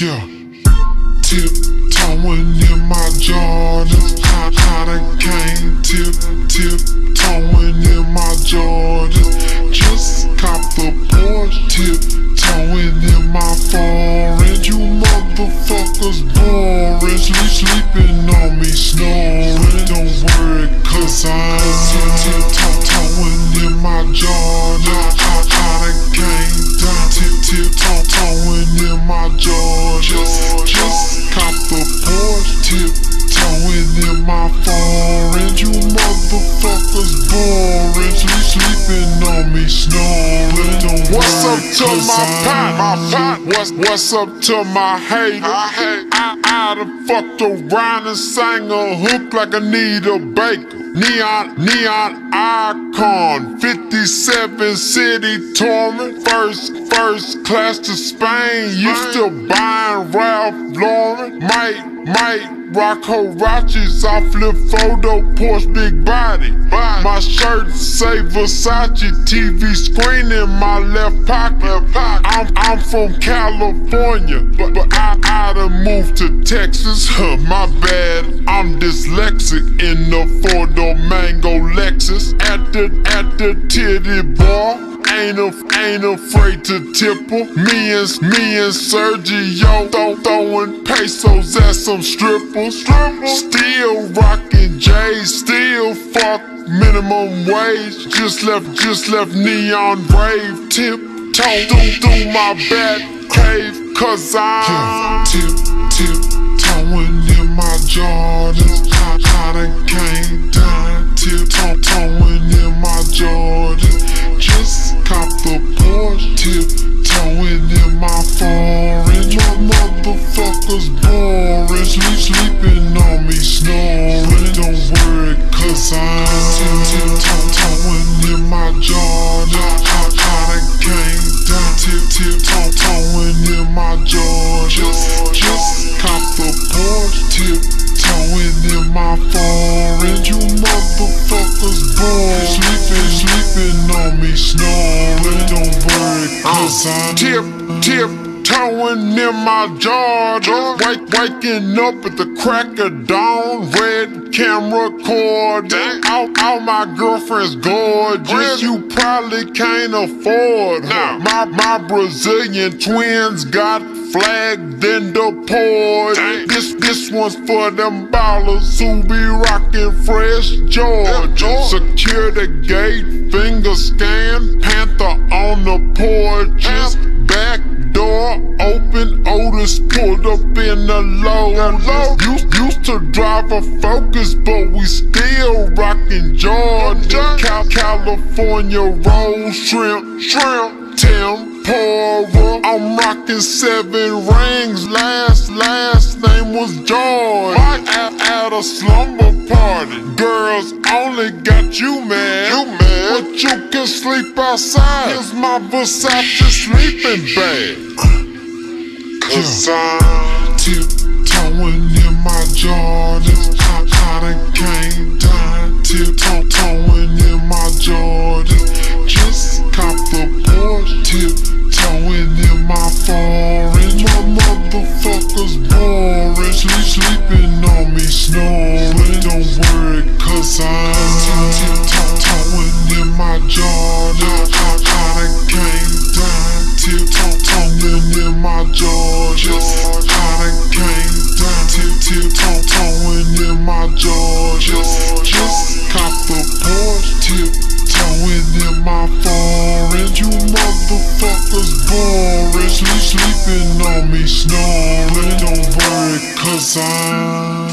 Yeah, tiptoeing in my Jawwdinz. How the cane tiptoeing in my Jawwdinz. Just cop the porch, tiptoeing in my foreign. You motherfuckers boring, sleeping on me, snoring. Don't worry, cause I'm tiptoeing in my Jawwdinz. How the cane tiptoeing in my Jawwdinz. Just cop the porch, tiptoeing in my foreign. You motherfuckers boring, sleeping on me, snoring. What's up to my pot? What's up to my hater? I done fucked around and sang a hook like Anita Baker. Neon icon, 57 city touring, first class to Spain. You still buying Ralph Lauren? Might rock Hirachis, I flip photo, Porsche, big body. My shirt say Versace, TV screen in my left pocket. I'm from California, but I done moved to Texas. My bad, I'm dyslexic. In the Fordo Mango Lexus, at the titty bar. Ain't afraid to tipple. Me and Sergio throwing pesos at some strippers. Still rockin' J, still fuck minimum wage. Just left neon brave. Tiptoe through my back cave, cause I'm tiptoeing in my Jawwdinz. I done came down, tiptoeing in my Jawwdinz. Just cop the Porsche, tiptoeing in my foreign. My motherfuckers boring, sleeping on me, snoring. Don't worry, cause I'm tiptoeing in my Jawwdinz. I done came down, tiptoeing in my Jawwdinz. Just cop the Porsche, tiptoeing in my foreign. You motherfuckers boring, sleeping on me, snoring. Don't worry, cause I'm tiptoeing in my Jawwdinz. Waking up at the crack of dawn, red camera cord. All my girlfriends gorgeous, you probably can't afford her. My Brazilian twins got flagged in the port. This one's for them ballers who be rockin' fresh George. Secure the gate, finger scan, Panther on the porch. Back door open, Otis pulled up in the low. Used to drive a Focus, but we still rockin' Jawwdinz. California roll, shrimp, tempura. I'm rockin' 7 rings, last name was George. At a slumber party, girls only got you mad. But you can sleep outside, it's my Versace sleeping bag. Cause I'm tiptoeing in my Jawwdinz. I done came down, tiptoeing in my Jawwdinz. Just cop the Porsche, tiptoeing in my foreign. My motherfuckers boring, sleeping on me, snoring. Don't worry, cause I'm tiptoeing in my Jawwdinz. I done came down, tiptoeing in my Jawwdinz. I done came down, tiptoeing in my Jawwdinz. Just cop the Porsche, tiptoeing in my foreign. You motherfuckers boring, sleeping on me, snoring. Don't worry, cause I'm